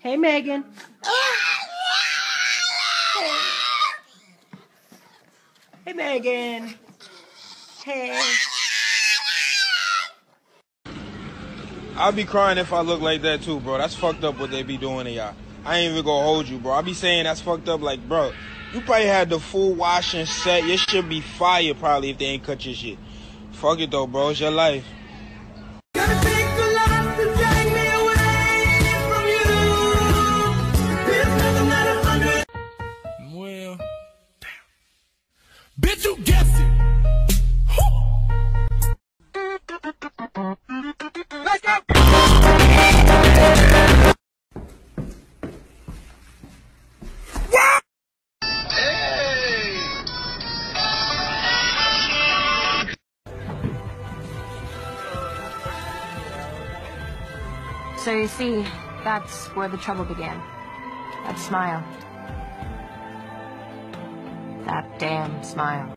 Hey, Megan. Hey, Megan. Hey. I'll be crying if I look like that too, bro. That's fucked up what they be doing to y'all. I ain't even gonna hold you, bro. I be saying that's fucked up. Like, bro, you probably had the full washing set. Your shit be fire probably if they ain't cut your shit. Fuck it though, bro. It's your life. Bitch, you guessed it. Let's go. Hey. So you see, that's where the trouble began. That smile. That damn smile.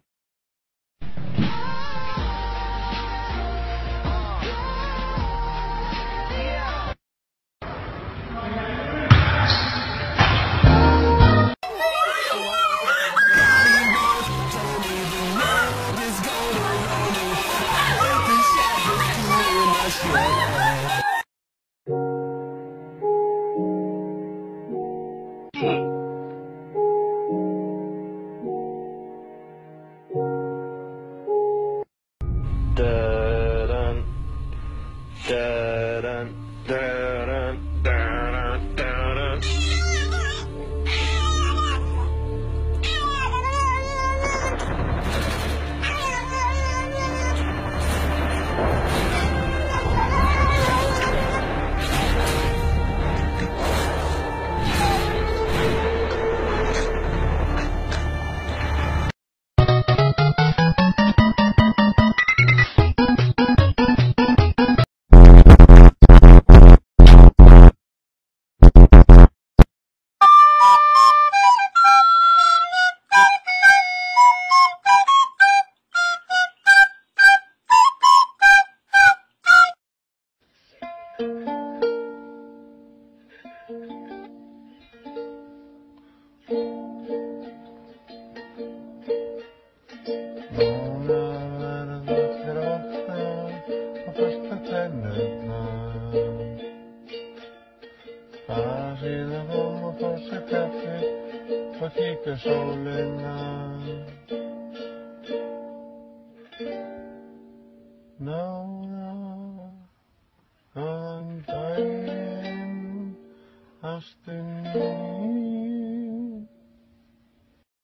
I'm dying.